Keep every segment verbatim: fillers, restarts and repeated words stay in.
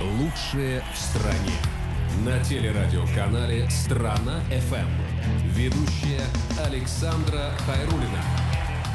Лучшее в стране. На телерадиоканале «Страна эф эм». Ведущая Александра Хайруллина.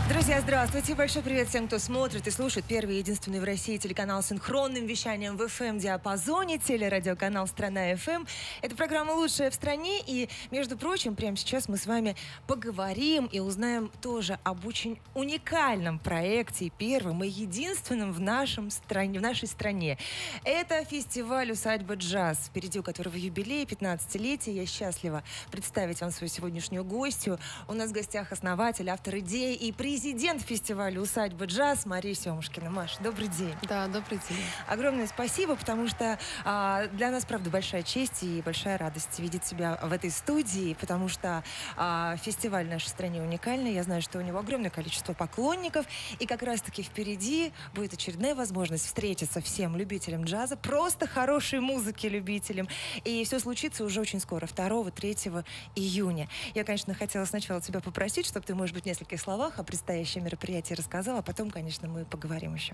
Друзья, здравствуйте. Большой привет всем, кто смотрит и слушает первый и единственный в России телеканал с синхронным вещанием в эф эм-диапазоне, телерадиоканал «Страна эф эм». Это программа «Лучшая в стране». И, между прочим, прямо сейчас мы с вами поговорим и узнаем тоже об очень уникальном проекте, первым и единственным в, нашем стране, в нашей стране. Это фестиваль «Усадьба Джаз», впереди у которого юбилей, пятнадцатилетие. Я счастлива представить вам свою сегодняшнюю гостью. У нас в гостях основатель, автор идеи и приз Президент фестиваля «Усадьба Джаз» Мария Сёмушкина. Маша, добрый день. Да, добрый день. Огромное спасибо, потому что а, для нас, правда, большая честь и большая радость видеть тебя в этой студии, потому что а, фестиваль в нашей стране уникальный. Я знаю, что у него огромное количество поклонников, и как раз-таки впереди будет очередная возможность встретиться всем любителям джаза, просто хорошей музыки любителям. И все случится уже очень скоро, второго-третьего июня. Я, конечно, хотела сначала тебя попросить, чтобы ты, может быть, в нескольких словах о представлении предстоящее мероприятие рассказала, а потом, конечно, мы поговорим еще.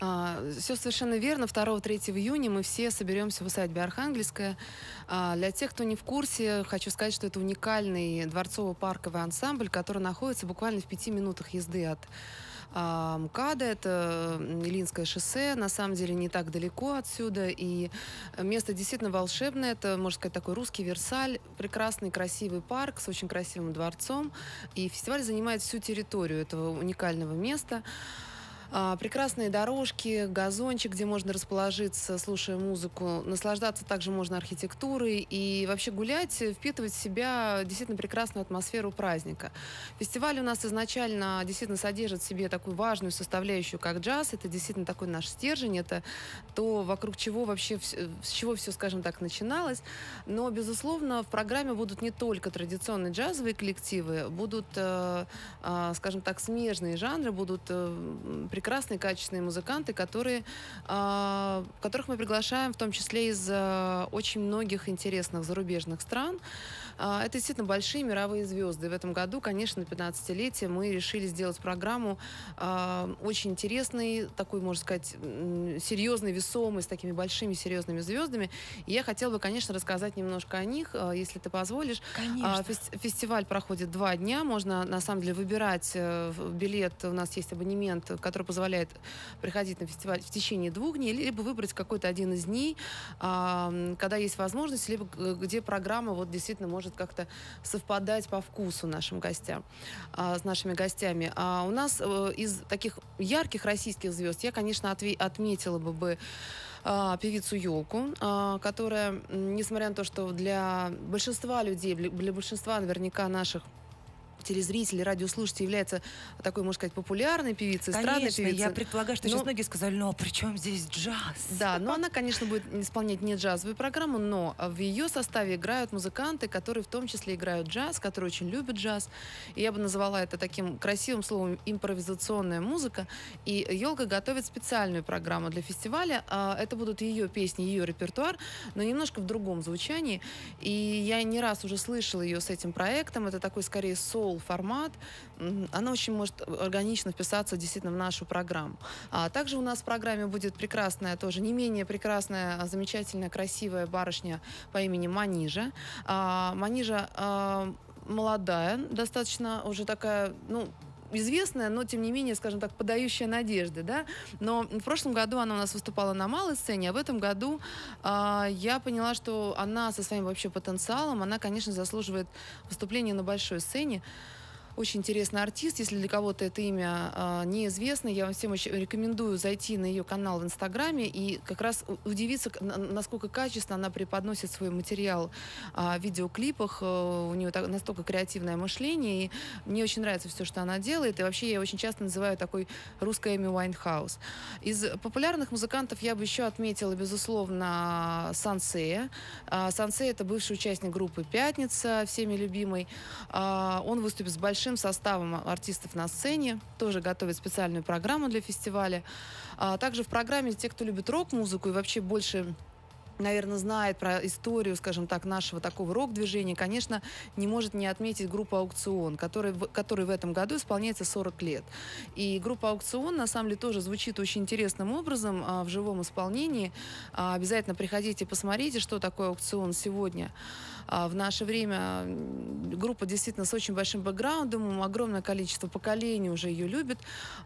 А, все совершенно верно. второго-третьего июня мы все соберемся в усадьбе Архангельская. А, для тех, кто не в курсе, хочу сказать, что это уникальный дворцово-парковый ансамбль, который находится буквально в пяти минутах езды от а, МКАДА. Это Ильинское шоссе, на самом деле не так далеко отсюда. И место действительно волшебное. Это, можно сказать, такой русский Версаль. Прекрасный, красивый парк с очень красивым дворцом. И фестиваль занимает всю территорию этого уникального места. Прекрасные дорожки, газончик, где можно расположиться, слушая музыку. Наслаждаться также можно архитектурой и вообще гулять, впитывать в себя действительно прекрасную атмосферу праздника. Фестиваль у нас изначально действительно содержит в себе такую важную составляющую, как джаз. Это действительно такой наш стержень, это то, вокруг чего вообще, с чего все, скажем так, начиналось. Но, безусловно, в программе будут не только традиционные джазовые коллективы, будут, скажем так, смежные жанры, будут прекрасные, прекрасные, качественные музыканты, которые, э, которых мы приглашаем, в том числе из э, очень многих интересных зарубежных стран. Э, это действительно большие мировые звезды. В этом году, конечно, на пятнадцатилетие мы решили сделать программу э, очень интересной, такой, можно сказать, серьезной, весомой, с такими большими серьезными звездами. И я хотела бы, конечно, рассказать немножко о них, э, если ты позволишь. Конечно. Э, фест- фестиваль проходит два дня. Можно, на самом деле, выбирать э, билет. У нас есть абонемент, который позволяет приходить на фестиваль в течение двух дней, либо выбрать какой-то один из дней, когда есть возможность, либо где программа вот действительно может как-то совпадать по вкусу нашим гостям, с нашими гостями. А у нас из таких ярких российских звезд я, конечно, отметила бы певицу Ёлку, которая, несмотря на то, что для большинства людей, для большинства наверняка наших телезрители, радиослушатели, является такой, можно сказать, популярной певицей, конечно, странной певицей. Я предполагаю, что но... сейчас многие сказали, ну а при чем здесь джаз? Да, но она, конечно, будет исполнять не джазовую программу, но в ее составе играют музыканты, которые в том числе играют джаз, которые очень любят джаз. И я бы назвала это таким красивым словом импровизационная музыка. И Ёлка готовит специальную программу для фестиваля. Это будут ее песни, ее репертуар, но немножко в другом звучании. И я не раз уже слышала ее с этим проектом. Это такой, скорее, соул формат. Она очень может органично вписаться действительно в нашу программу. А также у нас в программе будет прекрасная, тоже не менее прекрасная, замечательная, красивая барышня по имени Манижа. А, Манижа а, молодая, достаточно уже такая, ну, известная, но, тем не менее, скажем так, подающая надежды, да. Но в прошлом году она у нас выступала на малой сцене, а в этом году э, я поняла, что она со своим вообще потенциалом, она, конечно, заслуживает выступления на большой сцене. Очень интересный артист. Если для кого-то это имя э, неизвестно, я вам всем очень рекомендую зайти на ее канал в Инстаграме и как раз удивиться, насколько качественно она преподносит свой материал э, в видеоклипах. Э, у нее так, настолько креативное мышление. И мне очень нравится все, что она делает. И вообще я ее очень часто называю такой русской Эми Уайнхаус. Из популярных музыкантов я бы еще отметила, безусловно, Сансе. Э, Сансе — это бывший участник группы «Пятница», всеми любимый. Э, он выступит с большим составом артистов на сцене, тоже готовит специальную программу для фестиваля. А также в программе те, кто любит рок-музыку и вообще больше наверное, знает про историю, скажем так, нашего такого рок-движения, конечно, не может не отметить группу «Аукцион», которой, которой в этом году исполняется сорок лет. И группа «Аукцион», на самом деле, тоже звучит очень интересным образом а, в живом исполнении. А, обязательно приходите, посмотрите, что такое «Аукцион» сегодня. А, в наше время группа действительно с очень большим бэкграундом, огромное количество поколений уже ее любит.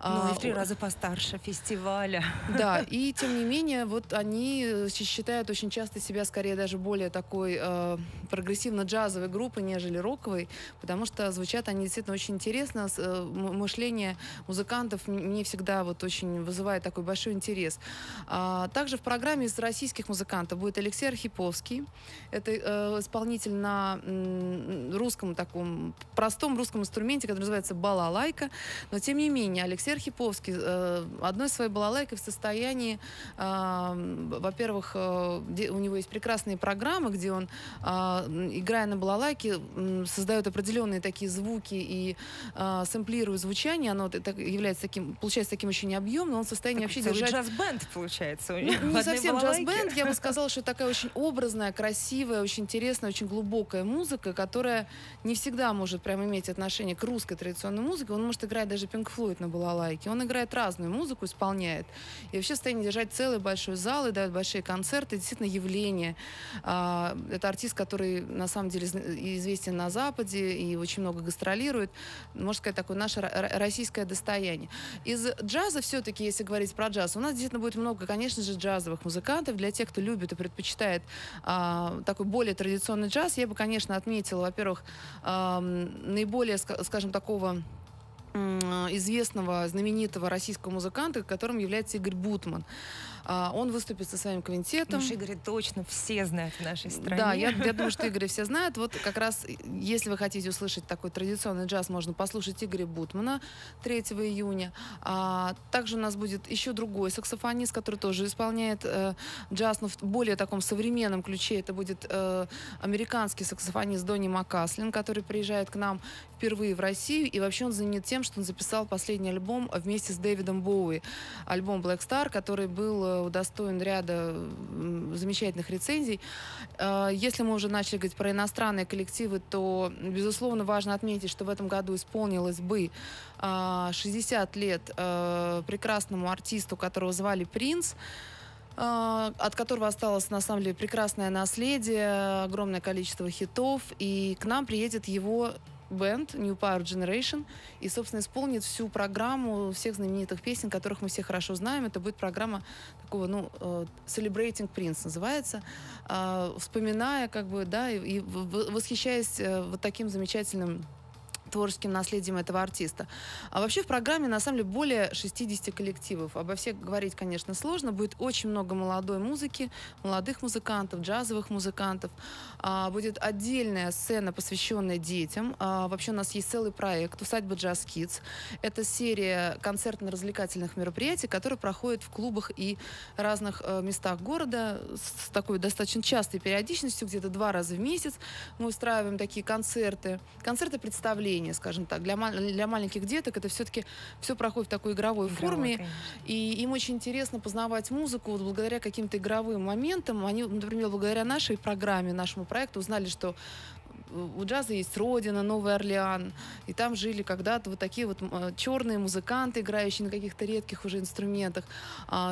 Ну, и в три раза постарше фестиваля. Да, и тем не менее, вот они считают очень часто себя скорее даже более такой э, прогрессивно-джазовой группой, нежели роковой, потому что звучат они действительно очень интересно. Мышление музыкантов мне всегда вот очень вызывает такой большой интерес. А также в программе из российских музыкантов будет Алексей Архиповский. Это э, исполнитель на э, русском таком, простом русском инструменте, который называется балалайка. Но тем не менее, Алексей Архиповский э, одной своей балалайкой в состоянии, э, во-первых, э, у него есть прекрасные программы, где он, э, играя на балалайке, э, создает определенные такие звуки и э, сэмплирует звучание. Оно так, является таким, получается таким очень объемным. Он в состоянии так, вообще держать... джаз-бенд получается у него. Ну, не совсем джаз-бенд. Я бы сказала, что такая очень образная, красивая, очень интересная, очень глубокая музыка, которая не всегда может прям иметь отношение к русской традиционной музыке. Он может играть даже Pink Floyd на балалайке. Он играет разную музыку, исполняет. И вообще в состоянии держать целый большой зал и дает большие концерты. Действительно явление. Это артист, который на самом деле известен на Западе и очень много гастролирует. Можно сказать, такое наше российское достояние. Из джаза все-таки, если говорить про джаз, у нас действительно будет много, конечно же, джазовых музыкантов. Для тех, кто любит и предпочитает такой более традиционный джаз, я бы, конечно, отметила, во-первых, наиболее, скажем, такого известного, знаменитого российского музыканта, которым является Игорь Бутман. Он выступит со своим квинтетом. Ну, Игоря точно все знают в нашей стране. Да, я, я думаю, что Игоря все знают. Вот как раз, если вы хотите услышать такой традиционный джаз, можно послушать Игоря Бутмана третьего июня. А, также у нас будет еще другой саксофонист, который тоже исполняет э, джаз, но в более таком современном ключе. Это будет э, американский саксофонист Донни Маккаслин, который приезжает к нам впервые в Россию. И вообще он знаменит тем, что он записал последний альбом вместе с Дэвидом Боуи. Альбом Black Star, который был удостоен ряда замечательных рецензий. Если мы уже начали говорить про иностранные коллективы, то, безусловно, важно отметить, что в этом году исполнилось бы шестьдесят лет прекрасному артисту, которого звали Принц, от которого осталось, на самом деле, прекрасное наследие, огромное количество хитов, и к нам приедет его бенд New Power Generation и, собственно, исполнит всю программу всех знаменитых песен, которых мы все хорошо знаем. Это будет программа такого, ну, Celebrating Prince называется, вспоминая, как бы, да, и восхищаясь вот таким замечательным творческим наследием этого артиста. А вообще в программе, на самом деле, более шестидесяти коллективов. Обо всех говорить, конечно, сложно. Будет очень много молодой музыки, молодых музыкантов, джазовых музыкантов. А, будет отдельная сцена, посвященная детям. А, вообще у нас есть целый проект «Усадьба Джаз Kids». Это серия концертно-развлекательных мероприятий, которые проходят в клубах и разных э, местах города с такой достаточно частой периодичностью, где-то два раза в месяц мы устраиваем такие концерты. Концерты-представления, скажем так. Для, для маленьких деток это все-таки все проходит в такой игровой Игровая, форме. Конечно. И им очень интересно познавать музыку вот благодаря каким-то игровым моментам. Они, например, благодаря нашей программе, нашему проекту узнали, что у джаза есть родина, Новый Орлеан, и там жили когда-то вот такие вот черные музыканты, играющие на каких-то редких уже инструментах,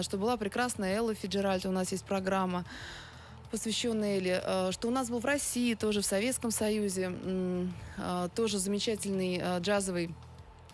что была прекрасная Элла Фицджеральд. У нас есть программа, посвященная Элле, что у нас был в России, тоже в Советском Союзе, тоже замечательный джазовый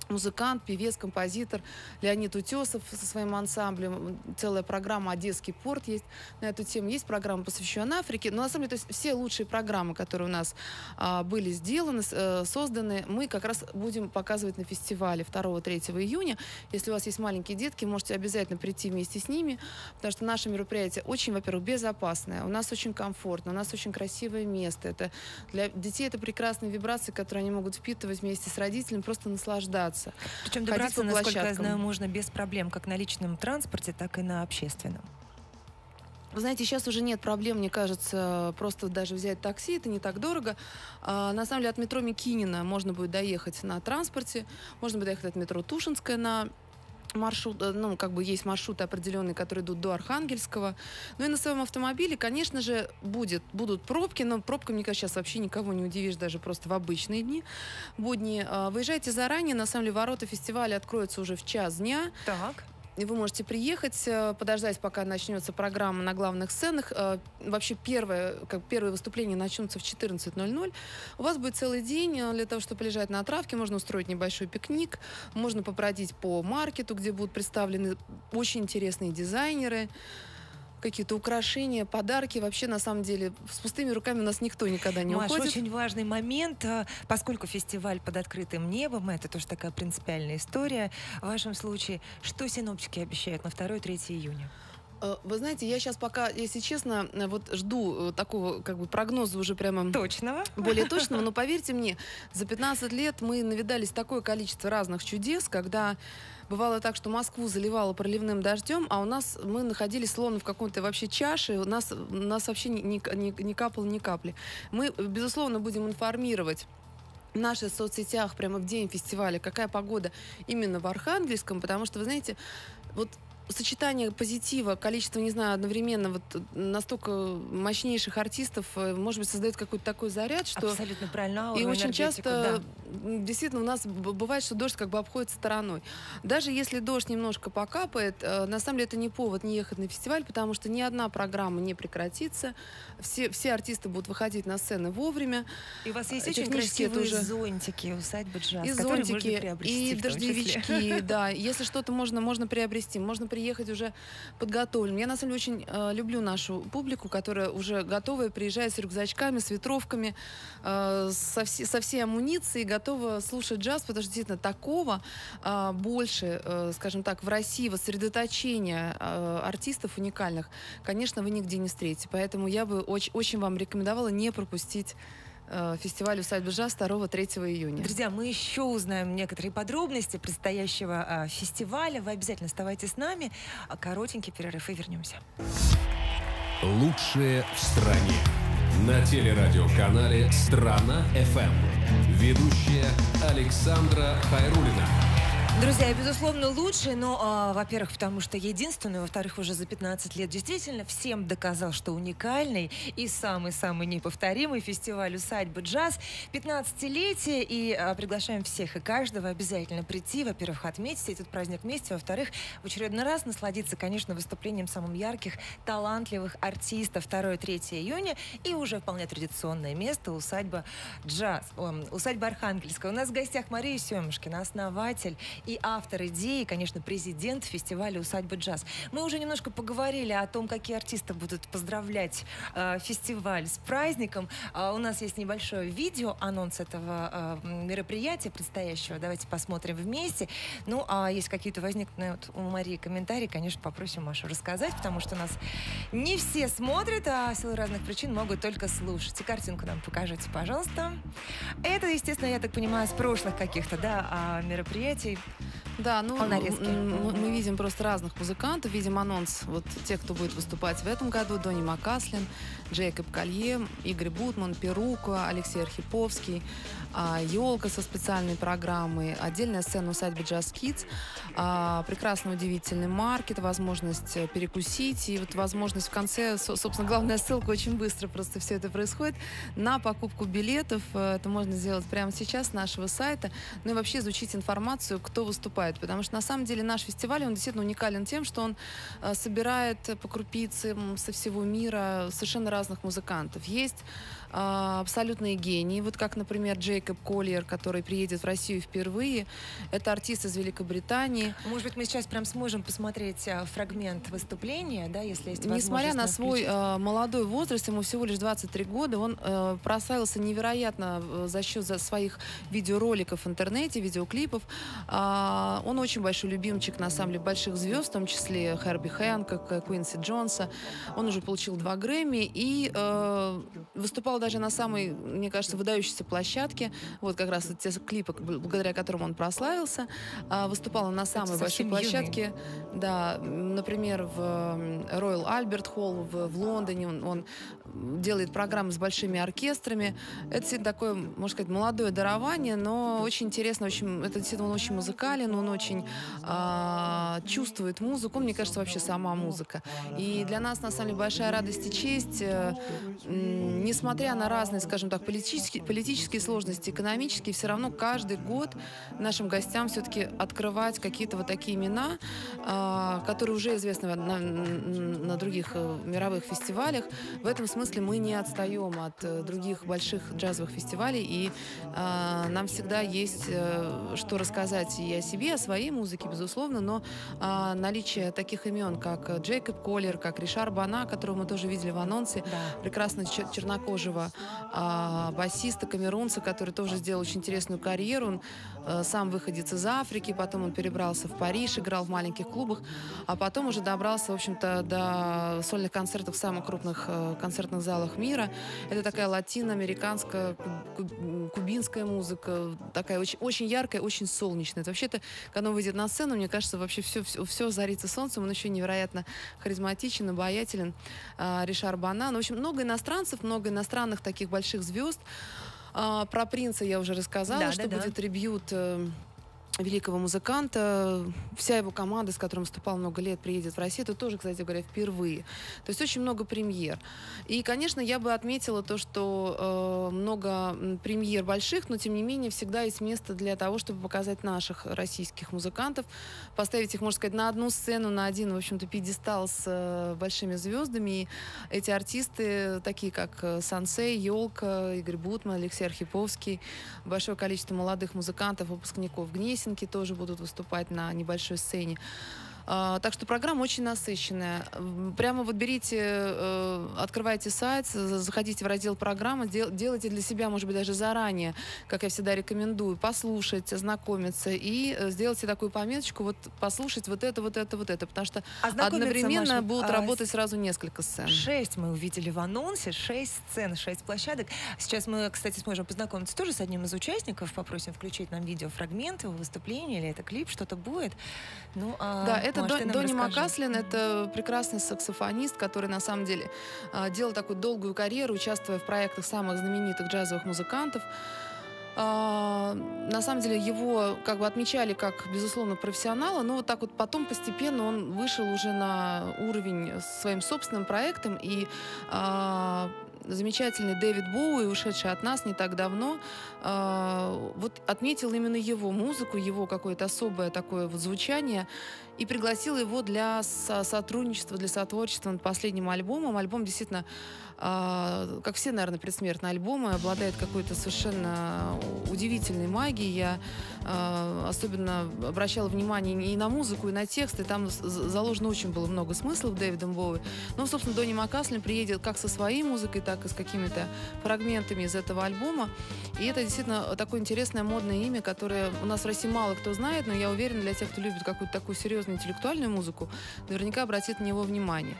музыкант, певец, композитор Леонид Утесов со своим ансамблем. Целая программа «Одесский порт» есть на эту тему. Есть программа, посвященная Африке. Но на самом деле, то есть, все лучшие программы, которые у нас а, были сделаны, а, созданы, мы как раз будем показывать на фестивале второго-третьего июня. Если у вас есть маленькие детки, можете обязательно прийти вместе с ними, потому что наше мероприятие очень, во-первых, безопасное, у нас очень комфортно, у нас очень красивое место. Это для детей это прекрасные вибрации, которые они могут впитывать вместе с родителями, просто наслаждаться. Причем добраться, насколько я знаю, можно без проблем, как на личном транспорте, так и на общественном. Вы знаете, сейчас уже нет проблем, мне кажется, просто даже взять такси, это не так дорого. А, на самом деле от метро Микинина можно будет доехать на транспорте, можно будет доехать от метро Тушинская на маршрут, ну, как бы есть маршруты определенные, которые идут до Архангельского. Ну и на своем автомобиле, конечно же, будет, будут пробки, но пробками, мне кажется, сейчас вообще никого не удивишь, даже просто в обычные дни, будни. Выезжайте заранее, на самом деле ворота фестиваля откроются уже в час дня. Так. И вы можете приехать, подождать, пока начнется программа на главных сценах. Вообще первое, как первые выступления начнутся в четырнадцать ноль-ноль. У вас будет целый день для того, чтобы лежать на травке. Можно устроить небольшой пикник, можно побродить по маркету, где будут представлены очень интересные дизайнеры, какие-то украшения, подарки. Вообще, на самом деле, с пустыми руками у нас никто никогда не Маш, уходит. Очень важный момент, поскольку фестиваль под открытым небом, это тоже такая принципиальная история. В вашем случае, что синоптики обещают на второе-третье июня? Вы знаете, я сейчас пока, если честно, вот жду такого как бы прогноза уже прямо... Точного. Более точного, но поверьте мне, за пятнадцать лет мы навидались такое количество разных чудес, когда... Бывало так, что Москву заливало проливным дождем, а у нас мы находились словно в какой-то вообще чаше, у нас, у нас вообще не, не, не капало ни капли. Мы, безусловно, будем информировать в наших соцсетях прямо в день фестиваля, какая погода именно в Архангельском, потому что, вы знаете, вот... Сочетание позитива, количество, не знаю, одновременно вот настолько мощнейших артистов, может быть, создает какой-то такой заряд, что... Абсолютно правильно. И очень часто, да. Действительно, у нас бывает, что дождь как бы обходит стороной. Даже если дождь немножко покапает, на самом деле это не повод не ехать на фестиваль, потому что ни одна программа не прекратится, все, все артисты будут выходить на сцены вовремя. И у вас есть очень красивые уже... зонтики, усадьба джаз, и которые зонтики, можно приобрести, и дождевички, да. Если что-то можно, можно приобрести, можно приобрести. Ехать уже подготовленным. Я, на самом деле, очень э, люблю нашу публику, которая уже готовая, приезжает с рюкзачками, с ветровками, э, со, все, со всей амуницией, готова слушать джаз, потому что, действительно, такого э, больше, э, скажем так, в России сосредоточения э, артистов уникальных, конечно, вы нигде не встретите. Поэтому я бы очень, очень вам рекомендовала не пропустить фестиваль «Усадьба Джаз» второго-третьего июня. Друзья, мы еще узнаем некоторые подробности предстоящего фестиваля. Вы обязательно оставайтесь с нами. Коротенький перерыв и вернемся. Лучшие в стране. На телерадиоканале «Страна эф эм». Ведущая Александра Хайрулина. Друзья, безусловно, лучшие, но, а, во-первых, потому что единственный, во-вторых, уже за пятнадцать лет действительно всем доказал, что уникальный и самый-самый неповторимый фестиваль «Усадьба Джаз». пятнадцатилетие, и а, приглашаем всех и каждого обязательно прийти, во-первых, отметить этот праздник вместе, во-вторых, в очередной раз насладиться, конечно, выступлением самых ярких, талантливых артистов второго-третьего июня, и уже вполне традиционное место «Усадьба Джаз», о, «Усадьба Архангельская». У нас в гостях Мария Сёмушкина, основатель и автор идеи, конечно, президент фестиваля «Усадьба Джаз». Мы уже немножко поговорили о том, какие артисты будут поздравлять э, фестиваль с праздником. Э, у нас есть небольшое видео, анонс этого э, мероприятия предстоящего. Давайте посмотрим вместе. Ну, а если какие-то возникнут у Марии комментарии, конечно, попросим Машу рассказать, потому что нас не все смотрят, а в силу разных причин могут только слушать. И картинку нам покажите, пожалуйста. Это, естественно, я так понимаю, с прошлых каких-то, да, мероприятий. Да, ну, мы, мы видим просто разных музыкантов, видим анонс вот тех, кто будет выступать в этом году. Донни Маккаслин, Джейкоб Кольер, Игорь Бутман, Перука, Алексей Архиповский, «Ёлка» со специальной программой, отдельная сцена «Усадьбы Джаз Кидс», прекрасно удивительный маркет, возможность перекусить и вот возможность в конце, собственно, главная ссылка, очень быстро просто все это происходит, на покупку билетов. Это можно сделать прямо сейчас с нашего сайта, ну и вообще изучить информацию, кто выступает, потому что на самом деле наш фестиваль, он действительно уникален тем, что он собирает по крупицам со всего мира совершенно разных музыкантов. Есть абсолютные гении, вот как, например, Джейкоб Кольер, который приедет в Россию впервые. Это артист из Великобритании. Может быть, мы сейчас прям сможем посмотреть фрагмент выступления, да, если есть возможность. Несмотря на свой э, молодой возраст, ему всего лишь двадцать три года, он э, прославился невероятно за счет за своих видеороликов в интернете, видеоклипов. Э, он очень большой любимчик, на самом деле, больших звезд, в том числе Херби Хэнкока, Куинси Джонса. Он уже получил два Грэмми и э, выступал даже на самой, мне кажется, выдающейся площадке. Вот как раз те клипы, благодаря которым он прославился. Выступала на самой большой площадке. Да, например, в Royal Albert Hall в, в Лондоне. Он, он делает программы с большими оркестрами. Это всегда такое, можно сказать, молодое дарование, но очень интересно, очень, это действительно, он очень музыкален, он очень э, чувствует музыку, мне кажется, вообще сама музыка. И для нас, на самом деле, большая радость и честь, э, э, несмотря на разные, скажем так, политические, политические сложности, экономические, все равно каждый год нашим гостям все-таки открывать какие-то вот такие имена, э, которые уже известны на, на, на других мировых фестивалях. В этом смысле мы не отстаем от других больших джазовых фестивалей, и э, нам всегда есть э, что рассказать и о себе, о своей музыке, безусловно, но э, наличие таких имен, как Джейкоб Кольер, как Ришар Бона, которого мы тоже видели в анонсе, да. прекрасно чернокожего э, басиста, камерунца, который тоже сделал очень интересную карьеру. Он э, сам выходец из Африки, потом он перебрался в Париж, играл в маленьких клубах, а потом уже добрался, в общем-то, до сольных концертов в самых крупных э, концертных залах мира. Это такая латиноамериканская, кубинская музыка, такая очень, очень яркая, очень солнечная. Это вообще-то, когда он выйдет на сцену, мне кажется, вообще все, все, все зарится солнцем. Он еще невероятно харизматичен, обаятелен. А, Ришар Бона. Ну, в общем, много иностранцев, много иностранных таких больших звезд. А, про принца я уже рассказала, да, что да, будет да. трибьют великого музыканта. Вся его команда, с которой он выступал много лет, приедет в Россию. Это тоже, кстати говоря, впервые. То есть очень много премьер. И, конечно, я бы отметила то, что э, много премьер больших, но, тем не менее, всегда есть место для того, чтобы показать наших российских музыкантов, поставить их, можно сказать, на одну сцену, на один, в общем-то, пьедестал с э, большими звездами. И эти артисты, такие как Сансе, Ёлка, Игорь Бутман, Алексей Архиповский, большое количество молодых музыкантов, выпускников ГНИС, тоже будут выступать на небольшой сцене. А, так что программа очень насыщенная. Прямо вот берите, э, открывайте сайт, заходите в раздел программы, дел, делайте для себя, может быть, даже заранее, как я всегда рекомендую, послушать, ознакомиться и э, сделайте такую пометочку, вот послушать вот это, вот это, вот это, потому что одновременно Маша, будут а, работать сразу несколько сцен. Шесть мы увидели в анонсе, шесть сцен, шесть площадок. Сейчас мы, кстати, сможем познакомиться тоже с одним из участников, попросим включить нам видеофрагменты его выступления, или это клип, что-то будет. Ну, а... Да, это Может, Донни Маккаслин, это прекрасный саксофонист, который на самом деле делал такую долгую карьеру, участвуя в проектах самых знаменитых джазовых музыкантов. На самом деле его как бы отмечали как, безусловно, профессионала, но вот так вот потом постепенно он вышел уже на уровень своим собственным проектом. И замечательный Дэвид Боуи, ушедший от нас не так давно, э, вот отметил именно его музыку, его какое-то особое такое вот звучание и пригласил его для со сотрудничества, для сотворчества над последним альбомом. Альбом действительно, э, как все, наверное, предсмертные альбомы, обладает какой-то совершенно удивительной магией. Я э, особенно обращала внимание и на музыку, и на тексты. Там заложено очень было много смыслов Дэвидом Боуи. Ну, собственно, Донни Маккаслин приедет как со своей музыкой, так и с какими-то фрагментами из этого альбома. И это действительно такое интересное модное имя, которое у нас в России мало кто знает, но я уверена, для тех, кто любит какую-то такую серьезную интеллектуальную музыку, наверняка обратит на него внимание.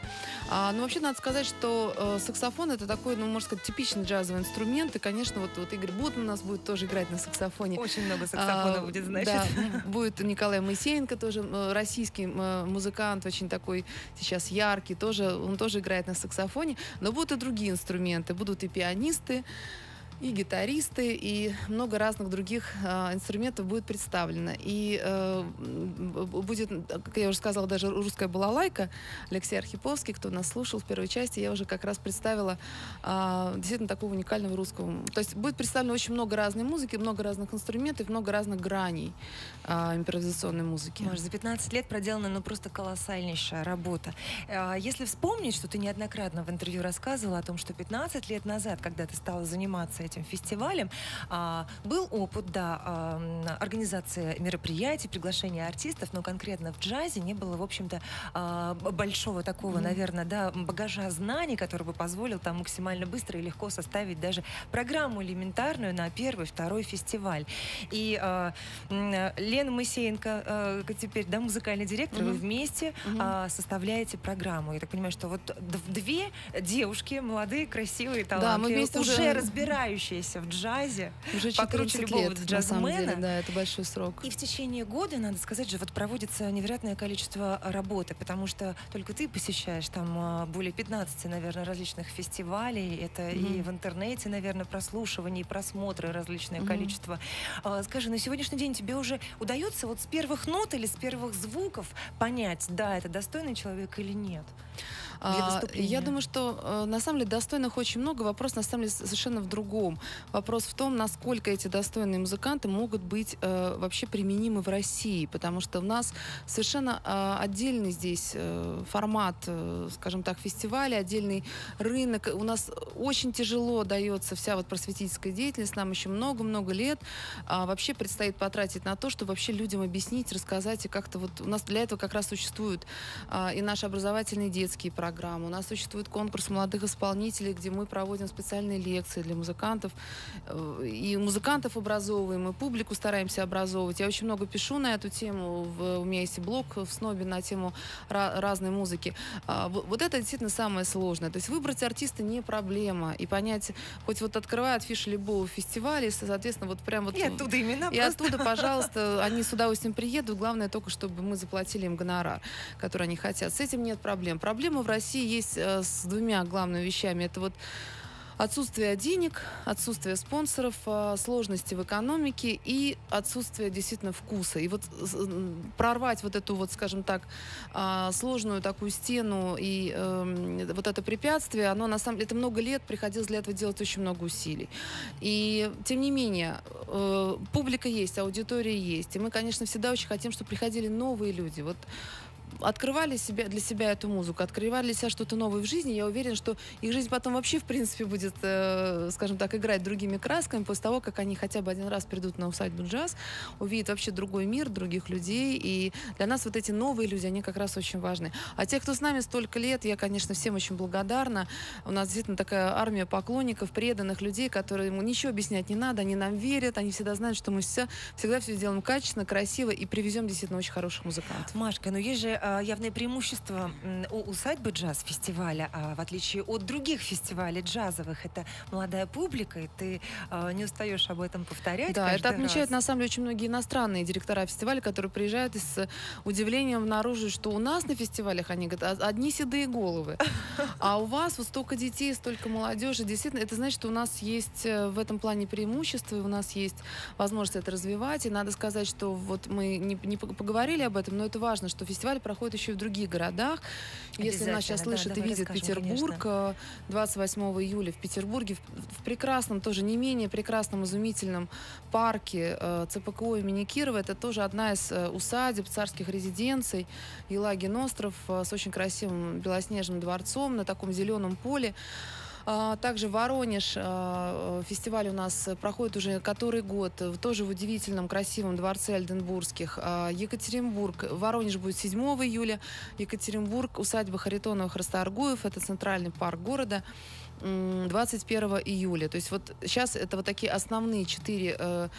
А, но вообще надо сказать, что э, саксофон — это такой, ну, можно сказать, типичный джазовый инструмент. И, конечно, вот, вот Игорь Бутман у нас будет тоже играть на саксофоне. Очень много саксофона а, будет, значит. Да, будет Николай Моисеенко, тоже э, российский э, музыкант, очень такой сейчас яркий, тоже, он тоже играет на саксофоне. Но будут и другие инструменты. Будут и пианисты, и гитаристы, и много разных других э, инструментов будет представлено. И э, будет, как я уже сказала, даже русская балалайка. Алексей Архиповский, кто нас слушал в первой части, я уже как раз представила э, действительно такого уникального русского. То есть будет представлено очень много разной музыки, много разных инструментов, много разных граней э, импровизационной музыки. Может, за пятнадцать лет проделана, ну, просто колоссальнейшая работа. Э, если вспомнить, что ты неоднократно в интервью рассказывала о том, что пятнадцать лет назад, когда ты стала заниматься этим фестивалем, а, был опыт, да, а, организации мероприятий, приглашения артистов, но конкретно в джазе не было, в общем-то, а, большого такого, mm-hmm. наверное, да, багажа знаний, который бы позволил там максимально быстро и легко составить даже программу элементарную на первый, второй фестиваль. И а, Лена Моисеенко, а, теперь, да, музыкальный директор, mm-hmm. вы вместе mm-hmm. а, составляете программу. Я так понимаю, что вот две девушки, молодые, красивые, талантливые, да, мы вместе уже, уже разбирающиеся разбирающаяся в джазе, уже покруче любого лет, джазмена. Деле, да, это большой срок. И в течение года, надо сказать же, вот проводится невероятное количество работы, потому что только ты посещаешь там более пятнадцати, наверное, различных фестивалей. Это mm-hmm. и в интернете, наверное, прослушивание и просмотры различное mm-hmm. количество. Скажи, на сегодняшний день тебе уже удается вот с первых нот или с первых звуков понять, да, это достойный человек или нет? Я думаю, что на самом деле достойных очень много. Вопрос на самом деле совершенно в другом. Вопрос в том, насколько эти достойные музыканты могут быть э, вообще применимы в России. Потому что у нас совершенно э, отдельный здесь э, формат, э, скажем так, фестиваля, отдельный рынок. У нас очень тяжело дается вся вот просветительская деятельность. Нам еще много-много лет э, вообще предстоит потратить на то, чтобы вообще людям объяснить, рассказать. И как-то вот у нас для этого как раз существуют э, и наши образовательные детские программы. У нас существует конкурс молодых исполнителей, где мы проводим специальные лекции для музыкантов. И музыкантов образовываем, и публику стараемся образовывать. Я очень много пишу на эту тему. У меня есть и блог в Снобе на тему разной музыки. Вот это действительно самое сложное. То есть выбрать артиста не проблема. И понять, хоть вот открывают фиши любого фестиваля, соответственно, вот прям вот... И оттуда именно. И просто. Оттуда, пожалуйста, они с удовольствием приедут. Главное только, чтобы мы заплатили им гонорар, который они хотят. С этим нет проблем. Проблема в России есть с двумя главными вещами. Это вот отсутствие денег, отсутствие спонсоров, сложности в экономике и отсутствие действительно вкуса. И вот прорвать вот эту вот, скажем так, сложную такую стену и вот это препятствие, оно на самом деле, это много лет, приходилось для этого делать очень много усилий. И тем не менее, публика есть, аудитория есть. И мы, конечно, всегда очень хотим, чтобы приходили новые люди. Вот открывали себя, для себя эту музыку, открывали для себя что-то новое в жизни. Я уверена, что их жизнь потом вообще, в принципе, будет, э, скажем так, играть другими красками после того, как они хотя бы один раз придут на усадьбу джаз, увидят вообще другой мир, других людей. И для нас вот эти новые люди, они как раз очень важны. А те, кто с нами столько лет, я, конечно, всем очень благодарна. У нас действительно такая армия поклонников, преданных людей, которым ничего объяснять не надо, они нам верят, они всегда знают, что мы все, всегда все делаем качественно, красиво и привезем действительно очень хороших музыкантов. Машка, ну есть же явное преимущество у усадьбы джаз-фестиваля, в отличие от других фестивалей джазовых, это молодая публика, и ты не устаешь об этом повторять. Да, это отмечают раз. На самом деле очень многие иностранные директора фестиваля, которые приезжают и с удивлением обнаруживают, что у нас на фестивалях они говорят, одни седые головы, а у вас вот столько детей, столько молодежи. Действительно, это значит, что у нас есть в этом плане преимущество, и у нас есть возможность это развивать. И надо сказать, что вот мы не, не поговорили об этом, но это важно, что фестиваль проходит еще и в других городах. Если нас сейчас слышит да, и видит Петербург, конечно. двадцать восьмого июля в Петербурге, в, в прекрасном, тоже не менее прекрасном, изумительном парке э, ЦПКО имени Кирова. Это тоже одна из э, усадеб, царских резиденций. Елагин остров э, с очень красивым белоснежным дворцом на таком зеленом поле. Также Воронеж, фестиваль у нас проходит уже который год, тоже в удивительном красивом дворце Ольденбургских. Екатеринбург, Воронеж будет седьмого июля, Екатеринбург, усадьба Харитоновых Расторгуевых, это центральный парк города. двадцать первого июля. То есть вот сейчас это вот такие основные четыре,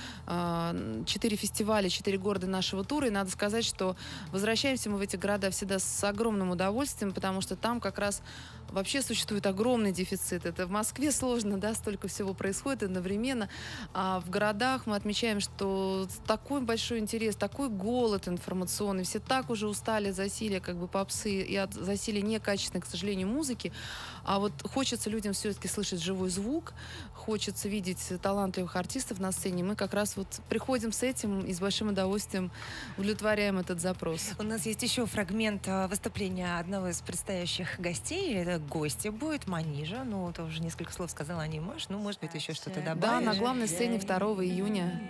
четыре фестиваля, четыре города нашего тура. И надо сказать, что возвращаемся мы в эти города всегда с огромным удовольствием, потому что там как раз вообще существует огромный дефицит. Это в Москве сложно, да, столько всего происходит одновременно. А в городах мы отмечаем, что такой большой интерес, такой голод информационный. Все так уже устали от засилия как бы попсы и от засилия некачественной, к сожалению, музыки. А вот хочется людям все-таки слышать живой звук, хочется видеть талантливых артистов на сцене. Мы как раз вот приходим с этим и с большим удовольствием удовлетворяем этот запрос. У нас есть еще фрагмент выступления одного из предстоящих гостей. Это гости будет Манижа. Ну, ты уже несколько слов сказала о ней, Маш. Ну, может быть, еще что-то добавишь. Да, на главной сцене второго июня.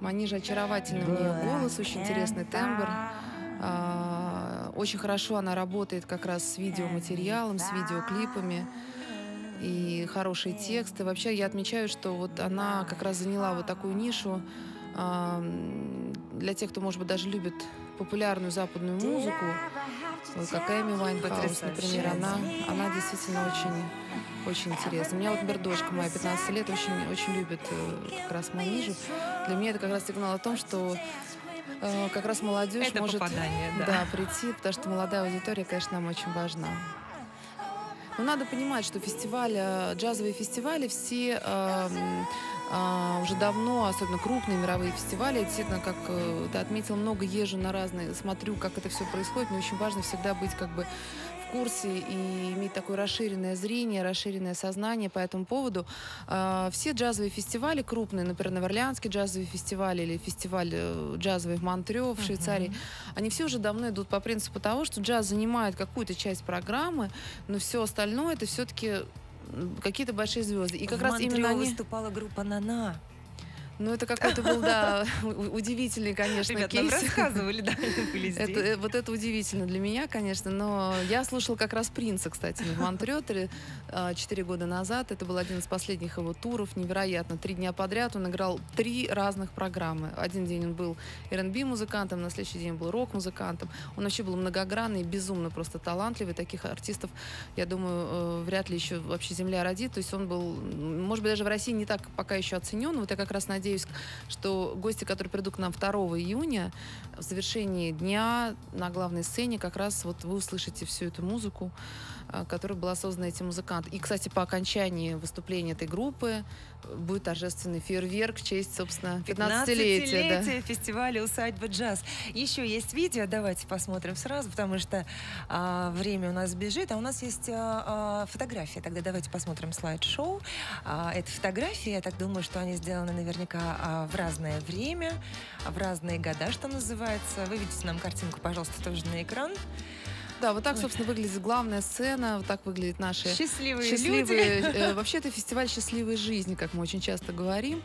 Манижа очаровательный, у нее голос, очень интересный тембр. Очень хорошо она работает как раз с видеоматериалом, с видеоклипами и хорошие тексты. Вообще я отмечаю, что вот она как раз заняла вот такую нишу э, для тех, кто, может быть, даже любит популярную западную музыку, вот как Эми Уайнхаус, например. Она, она действительно очень, очень интересна. У меня вот, например, дочка моя, пятнадцать лет, очень, очень любит как раз Манижу. Для меня это как раз сигнал о том, что как раз молодежь это может да. Да, прийти, потому что молодая аудитория, конечно, нам очень важна. Но надо понимать, что фестиваль, джазовые фестивали все э, э, уже давно, особенно крупные мировые фестивали, действительно, как э, ты отметил, много езжу на разные, смотрю, как это все происходит, но очень важно всегда быть как бы курсе и иметь такое расширенное зрение, расширенное сознание по этому поводу. Все джазовые фестивали крупные, например, Новоорлеанский джазовый фестиваль или фестиваль джазовый в Монтрео, в Швейцарии, mm-hmm. они все уже давно идут по принципу того, что джаз занимает какую-то часть программы, но все остальное это все-таки какие-то большие звезды. И как в раз Монтрео именно они... выступала группа «Нана». Ну, это какой-то был, да, удивительный, конечно, Ребят, кейс. Нам рассказывали, да, были здесь. Это, вот это удивительно для меня, конечно, но я слушала как раз «Принца», кстати, в Монтрео четыре года назад. Это был один из последних его туров, невероятно. Три дня подряд он играл три разных программы. Один день он был эр энд би-музыкантом, на следующий день был рок-музыкантом. Он вообще был многогранный, безумно просто талантливый. Таких артистов, я думаю, вряд ли еще вообще земля родит. То есть он был, может быть, даже в России не так пока еще оценен. Вот я как раз надеюсь, Надеюсь, что гости, которые придут к нам второго июня, в завершении дня на главной сцене, как раз вот вы услышите всю эту музыку, которая была создана этим музыкантом. И, кстати, по окончании выступления этой группы будет торжественный фейерверк в честь, собственно, пятнадцатилетия, да, фестиваля «Усадьба Джаз». Еще есть видео, давайте посмотрим сразу, потому что а, время у нас бежит, а у нас есть а, а, фотография. Тогда давайте посмотрим слайд-шоу. А, это фотографии, я так думаю, что они сделаны наверняка в разное время, в разные года, что называется. Выведите нам картинку, пожалуйста, тоже на экран. Да, вот так, собственно, выглядит главная сцена, вот так выглядят наши счастливые, счастливые люди. Э, вообще, это фестиваль счастливой жизни, как мы очень часто говорим.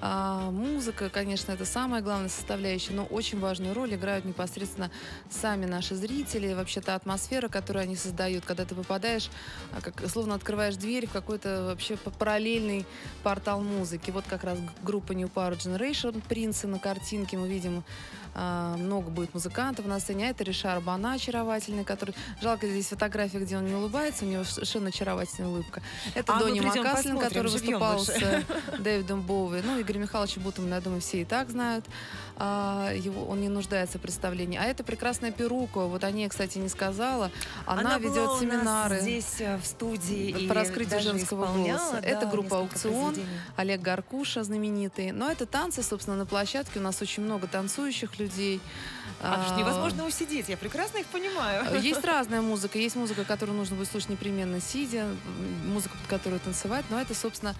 А, музыка, конечно, это самая главная составляющая, но очень важную роль играют непосредственно сами наши зрители. Вообще, та атмосфера, которую они создают, когда ты попадаешь, как, словно открываешь дверь в какой-то вообще параллельный портал музыки. Вот как раз группа New Power Generation, «Принца» на картинке мы видим. Много будет музыкантов на сцене. Это Ришар Бона, очаровательный, который... Жалко, здесь фотография, где он не улыбается, у него совершенно очаровательная улыбка. Это а Донни Маккаслин, который выступал больше. с Дэвидом Боуи. Ну, Игорь Михайлович Бутман, я думаю, все и так знают. Его, он не нуждается в представлении. А это прекрасная перука. Вот о ней, кстати, не сказала. Она, Она ведет семинары здесь, в студии. По раскрытию женского голоса. Да, это группа «Аукцион», Олег Гаркуша, знаменитый. Но это танцы, собственно, на площадке. У нас очень много танцующих людей. А, а, невозможно усидеть, я прекрасно их понимаю. Есть разная музыка. Есть музыка, которую нужно будет слушать непременно сидя, музыка, под которую танцевать. Но это, собственно,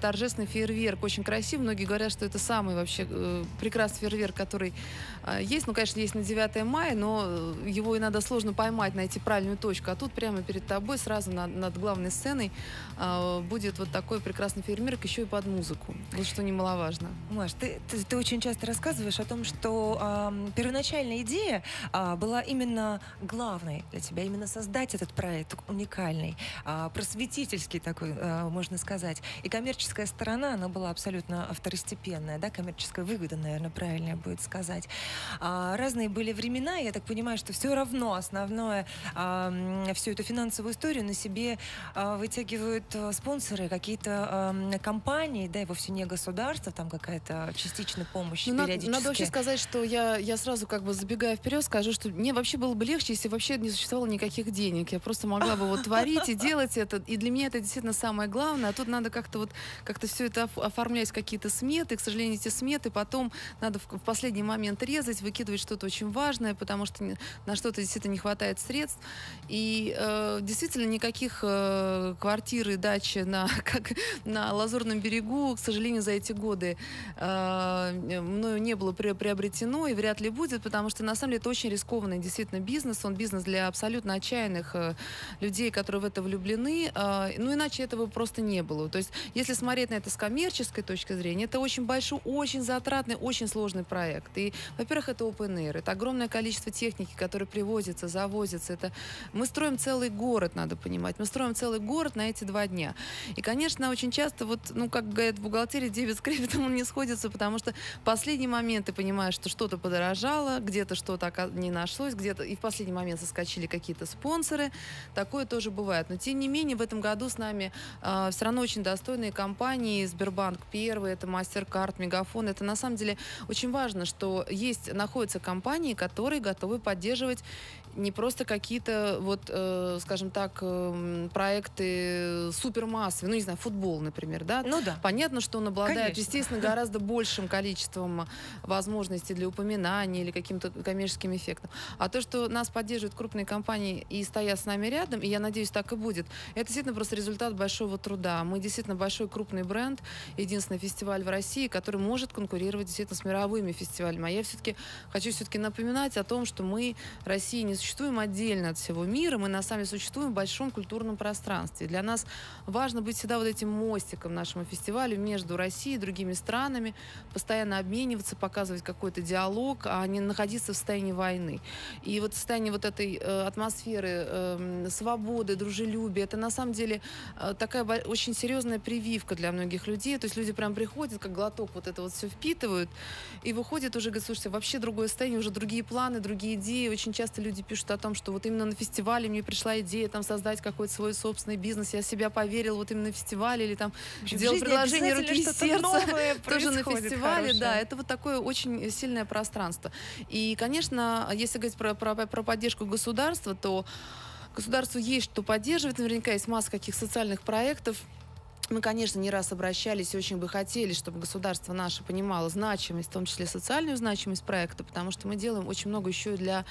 торжественный фейерверк. Очень красив. Многие говорят, что это самый вообще прекрасный фейерверк, который есть. Ну, конечно, есть на девятое мая, но его иногда сложно поймать, найти правильную точку. А тут прямо перед тобой, сразу над, над главной сценой, будет вот такой прекрасный фейерверк еще и под музыку. Вот что немаловажно. Маш, ты, ты, ты очень часто рассказываешь о том, что э, первоначальная идея э, была именно главной для тебя, именно создать этот проект уникальный, э, просветительский такой, э, можно сказать. И коммерческая сторона, она была абсолютно второстепенная, да, коммерческая выгода, наверное, правильнее будет сказать. А, разные были времена, я так понимаю, что все равно основное, а, всю эту финансовую историю на себе а, вытягивают а, спонсоры, какие-то а, компании, да, и вовсе не государство, там какая-то частичная помощь, ну, периодически. Надо, надо вообще сказать, что я, я сразу как бы забегая вперед скажу, что мне вообще было бы легче, если вообще не существовало никаких денег. Я просто могла бы вот творить и делать это, и для меня это действительно самое главное, а тут надо как-то вот, как-то все это оформлять, какие-то сметы, к сожалению, эти сметы потом надо в, в последний момент резать, выкидывать что-то очень важное, потому что на что-то действительно не хватает средств. И э, действительно никаких э, квартир и дач на, как, на Лазурном берегу, к сожалению, за эти годы э, мною не было приобретено и вряд ли будет, потому что на самом деле это очень рискованный действительно бизнес. Он бизнес для абсолютно отчаянных э, людей, которые в это влюблены. Э, ну, иначе этого просто не было. То есть, если смотреть на это с коммерческой точки зрения, это очень большой, очень затратный, очень сложный проект. И, во-первых, это open-air, это огромное количество техники, которая привозится, завозится. Это... Мы строим целый город, надо понимать. Мы строим целый город на эти два дня. И, конечно, очень часто, вот, ну, как говорят в бухгалтерии, девять с крепетом он не сходится, потому что в последний момент ты понимаешь, что что-то подорожало, где-то что-то не нашлось, где-то и в последний момент соскочили какие-то спонсоры. Такое тоже бывает. Но, тем не менее, в этом году с нами э, все равно очень достойные компании. Сбербанк первый, это Мастеркард, Мегафон. Это, на самом деле, очень важно, что есть, находятся компании, которые готовы поддерживать не просто какие-то, вот, э, скажем так, э, проекты супермассовые, ну, не знаю, футбол, например, да? Ну, да. Понятно, что он обладает, конечно, естественно, гораздо большим количеством возможностей для упоминаний или каким-то коммерческим эффектом. А то, что нас поддерживают крупные компании и стоят с нами рядом, и я надеюсь, так и будет, это действительно просто результат большого труда. Мы действительно большой крупный бренд, единственный фестиваль в России, который может конкурировать действительно с мировыми фестивалями. А я все-таки хочу все-таки напоминать о том, что мы, Россия, не существуем отдельно от всего мира, мы на самом деле существуем в большом культурном пространстве. Для нас важно быть всегда вот этим мостиком нашему фестивалю между Россией и другими странами, постоянно обмениваться, показывать какой-то диалог, а не находиться в состоянии войны. И вот состояние вот этой э, атмосферы э, свободы, дружелюбия, это на самом деле э, такая очень серьезная прививка для многих людей. То есть люди прям приходят, как глоток вот это вот все впитывают, и выходят уже, говорят, слушайте, вообще другое состояние, уже другие планы, другие идеи. Очень часто люди пишут о том, что вот именно на фестивале мне пришла идея там создать какой-то свой собственный бизнес, я себя поверил вот именно на фестивале, или там делал приложение руки и сердца тоже на фестивале, хорошее. Да, это вот такое очень сильное пространство. И, конечно, если говорить про, про, про поддержку государства, то государству есть что поддерживать, наверняка есть масса каких социальных проектов. Мы, конечно, не раз обращались и очень бы хотели, чтобы государство наше понимало значимость, в том числе социальную значимость проекта, потому что мы делаем очень много еще и для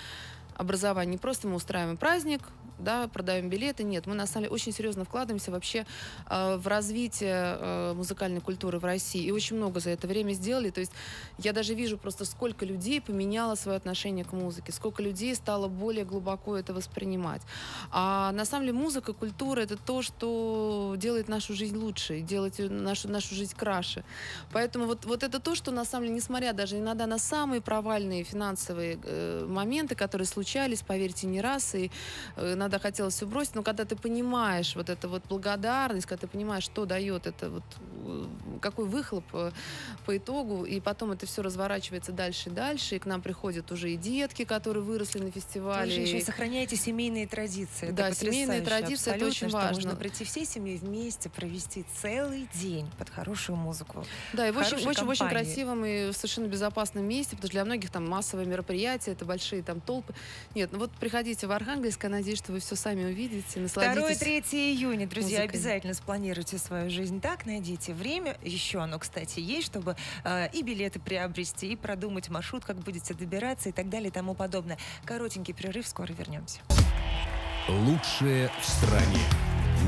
образование. Не просто мы устраиваем праздник, да, продаем билеты. Нет, мы на самом деле очень серьезно вкладываемся вообще э, в развитие э, музыкальной культуры в России. И очень много за это время сделали. То есть я даже вижу просто, сколько людей поменяло свое отношение к музыке, сколько людей стало более глубоко это воспринимать. А на самом деле музыка, культура — это то, что делает нашу жизнь лучше, делает нашу, нашу жизнь краше. Поэтому вот, вот это то, что на самом деле, несмотря даже иногда на самые провальные финансовые э, моменты, которые случаются, поверьте, не раз, и иногда хотелось все бросить, но когда ты понимаешь вот эту вот благодарность, когда ты понимаешь, что дает это, вот, какой выхлоп по итогу, и потом это все разворачивается дальше и дальше, и к нам приходят уже и детки, которые выросли на фестивале. Вы же еще сохраняете семейные традиции. Это да, семейные традиции, это очень важно. Можно прийти всей семьей вместе, провести целый день под хорошую музыку. Да, и в очень-очень красивом и совершенно безопасном месте, потому что для многих там массовые мероприятия, это большие там толпы. Нет, ну вот приходите в Архангельск, я надеюсь, что вы все сами увидите, насладитесь. второе-третье июня, друзья, музыкой. Обязательно спланируйте свою жизнь так, найдите время, еще оно, кстати, есть, чтобы э, и билеты приобрести, и продумать маршрут, как будете добираться и так далее и тому подобное. Коротенький перерыв, скоро вернемся. Лучшее в стране.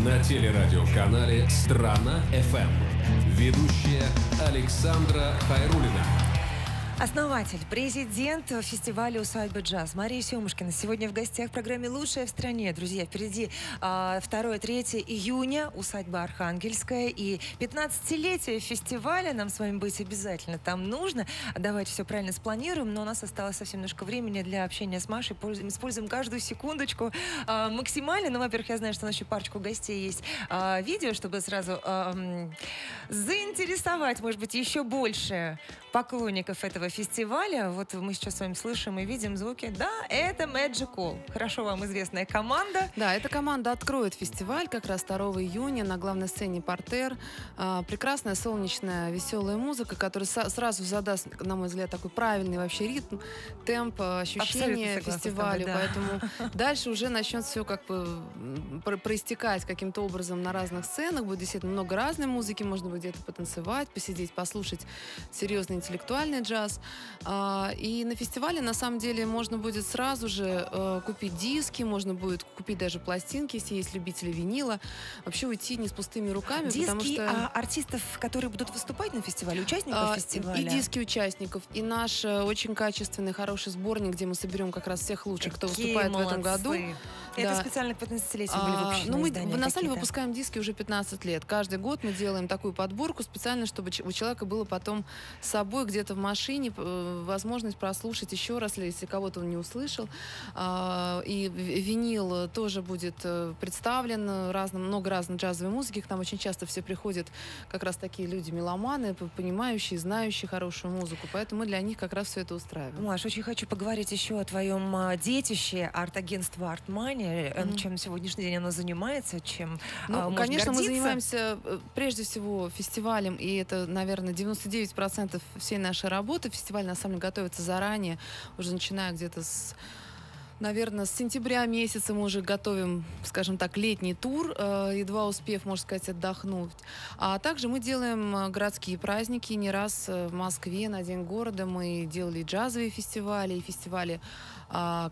На телерадиоканале «Страна эф эм». Ведущая Александра Хайрулина. Основатель, президент фестиваля «Усадьба Джаз» Мария Сёмушкина сегодня в гостях в программе «Лучшая в стране». Друзья, впереди второе-третье июня, усадьба Архангельская, и пятнадцатилетие фестиваля. Нам с вами быть обязательно там нужно. Давайте все правильно спланируем, но у нас осталось совсем немножко времени для общения с Машей. Используем каждую секундочку максимально. Ну, во-первых, я знаю, что у нас еще парочку гостей есть видео, чтобы сразу заинтересовать, может быть, еще больше поклонников этого фестиваля. Вот мы сейчас с вами слышим и видим звуки. Да, это Magic All. Хорошо вам известная команда. Да, эта команда откроет фестиваль как раз второго июня на главной сцене «Партер». А, прекрасная, солнечная, веселая музыка, которая сразу задаст, на мой взгляд, такой правильный вообще ритм, темп, ощущение фестиваля. Да. Поэтому дальше уже начнет все как бы проистекать каким-то образом на разных сценах. Будет действительно много разной музыки. Можно будет где-то потанцевать, посидеть, послушать серьезный интеллектуальный джаз. И на фестивале, на самом деле, можно будет сразу же купить диски, можно будет купить даже пластинки, если есть любители винила. Вообще уйти не с пустыми руками. Диски, потому что... а, артистов, которые будут выступать на фестивале, участников фестиваля? И диски участников, и наш очень качественный, хороший сборник, где мы соберем как раз всех лучших, кто выступает молодцы. В этом году. Это да. Специально пятнадцатилетие а, были выпущены. Ну, мы на самом деле выпускаем диски уже пятнадцать лет. Каждый год мы делаем такую подборку специально, чтобы у человека было потом с собой где-то в машине, Украине возможность прослушать еще раз, если кого-то он не услышал. И винил тоже будет представлен, разным, много разной джазовой музыки. К нам очень часто все приходят как раз такие люди, меломаны, понимающие, знающие хорошую музыку. Поэтому мы для них как раз все это устраиваем. Маш, очень хочу поговорить еще о твоем детище, арт-агентство ArtMoney, mm-hmm. чем на сегодняшний день оно занимается, чем ну, может конечно, гордиться. Мы занимаемся прежде всего фестивалем, и это, наверное, девяносто девять процентов всей нашей работы. Фестиваль, на самом деле, готовится заранее, уже начиная где-то с... Наверное, с сентября месяца мы уже готовим, скажем так, летний тур, едва успев, можно сказать, отдохнуть. А также мы делаем городские праздники. Не раз в Москве на День города мы делали джазовые фестивали, и фестивали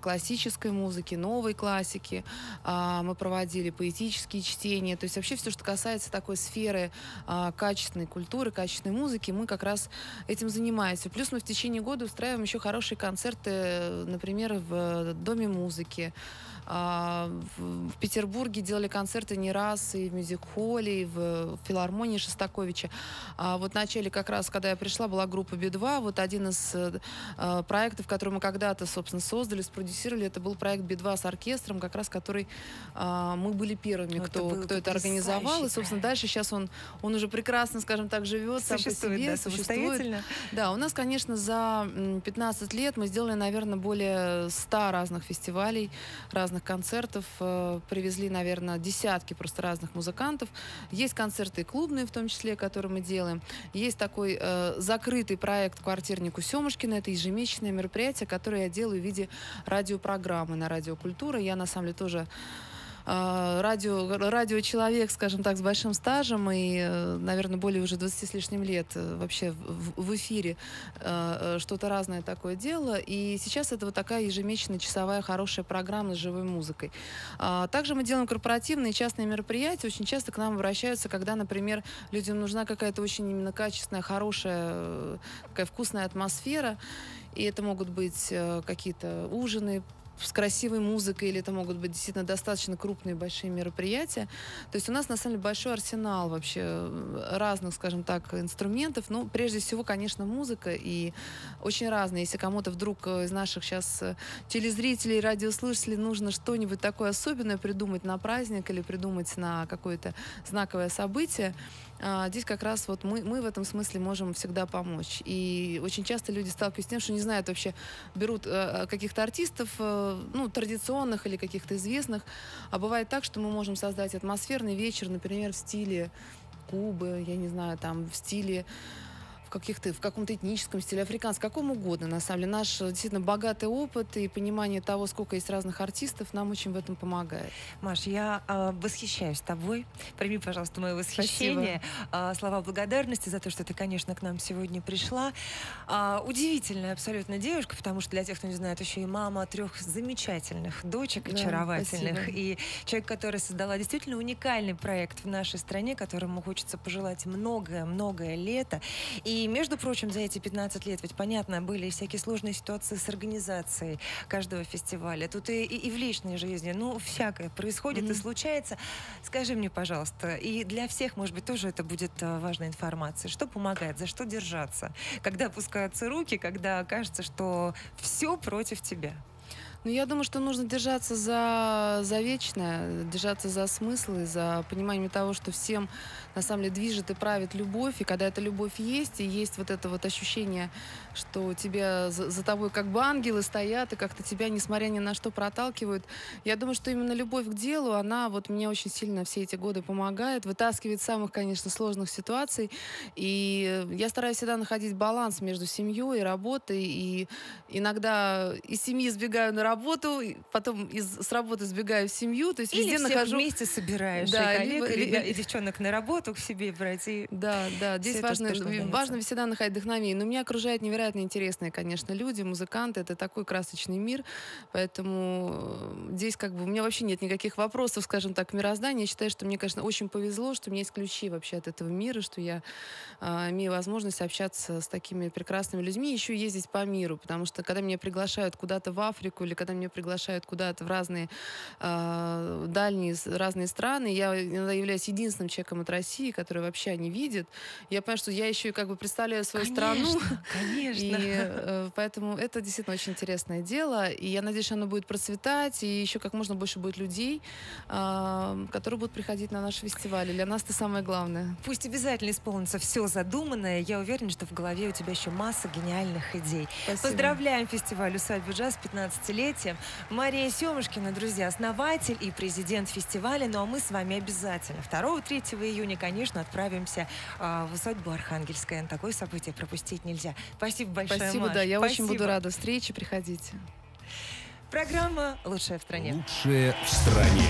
классической музыки, новой классики. Мы проводили поэтические чтения. То есть вообще все, что касается такой сферы качественной культуры, качественной музыки, мы как раз этим занимаемся. Плюс мы в течение года устраиваем еще хорошие концерты, например, в Доме музыки. В Петербурге делали концерты не раз и в мюзик-холле, и в филармонии Шостаковича. Вот в начале, как раз, когда я пришла, была группа Би два. Вот один из проектов, который мы когда-то, собственно, создали, спродюсировали, это был проект Би два с оркестром, как раз который мы были первыми, кто, кто это организовал. И, собственно, дальше сейчас он, он уже прекрасно, скажем так, живет, сам по себе, да, существует. Да, у нас, конечно, за пятнадцать лет мы сделали, наверное, более ста разных фестивалей, разных концертов, привезли, наверное, десятки просто разных музыкантов. Есть концерты клубные, в том числе, которые мы делаем. Есть такой э, закрытый проект «Квартирнику Сёмушкина». Это ежемесячное мероприятие, которое я делаю в виде радиопрограммы на Радио Культура. Я, на самом деле, тоже радио, радиочеловек, скажем так, с большим стажем и, наверное, более уже двадцати с лишним лет вообще в, в эфире что-то разное такое дело. И сейчас это вот такая ежемесячная часовая хорошая программа с живой музыкой. Также мы делаем корпоративные частные мероприятия. Очень часто к нам обращаются, когда, например, людям нужна какая-то очень именно качественная, хорошая, такая вкусная атмосфера. И это могут быть какие-то ужины с красивой музыкой, или это могут быть действительно достаточно крупные, большие мероприятия. То есть у нас, на самом деле, большой арсенал вообще разных, скажем так, инструментов. Ну, прежде всего, конечно, музыка, и очень разные. Если кому-то вдруг из наших сейчас телезрителей, радиослушателей нужно что-нибудь такое особенное придумать на праздник или придумать на какое-то знаковое событие, здесь как раз вот мы, мы в этом смысле можем всегда помочь. И очень часто люди сталкиваются с тем, что не знают вообще, берут каких-то артистов, ну, традиционных или каких-то известных, а бывает так, что мы можем создать атмосферный вечер, например, в стиле Кубы, я не знаю, там, в стиле каких-то, в каком-то этническом стиле, африканском, каком угодно, на самом деле. Наш действительно богатый опыт и понимание того, сколько есть разных артистов, нам очень в этом помогает. Маш, я э, восхищаюсь тобой. Прими, пожалуйста, мое восхищение. Э, слова благодарности за то, что ты, конечно, к нам сегодня пришла. Э, удивительная абсолютно девушка, потому что, для тех, кто не знает, еще и мама трех замечательных дочек, да, очаровательных. Спасибо. И человек, который создала действительно уникальный проект в нашей стране, которому хочется пожелать многое-многое лето. И И, между прочим, за эти пятнадцать лет, ведь, понятно, были всякие сложные ситуации с организацией каждого фестиваля. Тут и, и, и в личной жизни, ну, всякое происходит mm-hmm. и случается. Скажи мне, пожалуйста, и для всех, может быть, тоже это будет важная информация. Что помогает, за что держаться, когда опускаются руки, когда кажется, что все против тебя? Ну, я думаю, что нужно держаться за, за вечное, держаться за смыслы, за понимание того, что всем, на самом деле, движет и правит любовь. И когда эта любовь есть, и есть вот это вот ощущение, что тебя, за, за тобой как бы ангелы стоят, и как-то тебя, несмотря ни на что, проталкивают. Я думаю, что именно любовь к делу, она вот мне очень сильно все эти годы помогает, вытаскивает самых, конечно, сложных ситуаций. И я стараюсь всегда находить баланс между семьей и работой. И иногда из семьи сбегаю на работу, работу, потом из, с работы сбегаю в семью, то есть или везде всех нахожу... вместе собираешь, да, и коллег, либо, и, либо... и девчонок на работу к себе брать. И... Да, да, здесь важно, то, важно всегда находить вдохновение. Но меня окружают невероятно интересные, конечно, люди, музыканты, это такой красочный мир, поэтому здесь как бы у меня вообще нет никаких вопросов, скажем так, мироздания. Я считаю, что мне, конечно, очень повезло, что у меня есть ключи вообще от этого мира, что я а, имею возможность общаться с такими прекрасными людьми, еще ездить по миру, потому что когда меня приглашают куда-то в Африку или когда меня приглашают куда-то в разные э, дальние, разные страны, я иногда являюсь единственным человеком от России, который вообще не видит. Я понимаю, что я еще и как бы представляю свою конечно, страну. Конечно. И э, поэтому это действительно очень интересное дело. И я надеюсь, что оно будет процветать, и еще как можно больше будет людей, э, которые будут приходить на наш фестиваль. И для нас это самое главное. Пусть обязательно исполнится все задуманное. Я уверена, что в голове у тебя еще масса гениальных идей. Спасибо. Поздравляем фестиваль «Усадьба Джаз» с пятнадцатилетием. Мария Сёмушкина, друзья, основатель и президент фестиваля. Ну а мы с вами обязательно второго-третьего июня, конечно, отправимся э, в усадьбу Архангельская. Такое событие пропустить нельзя. Спасибо большое, Спасибо, Маш. Да, я Спасибо. Очень буду рада встрече. Приходите. Программа «Лучшая в стране». Лучшая в стране.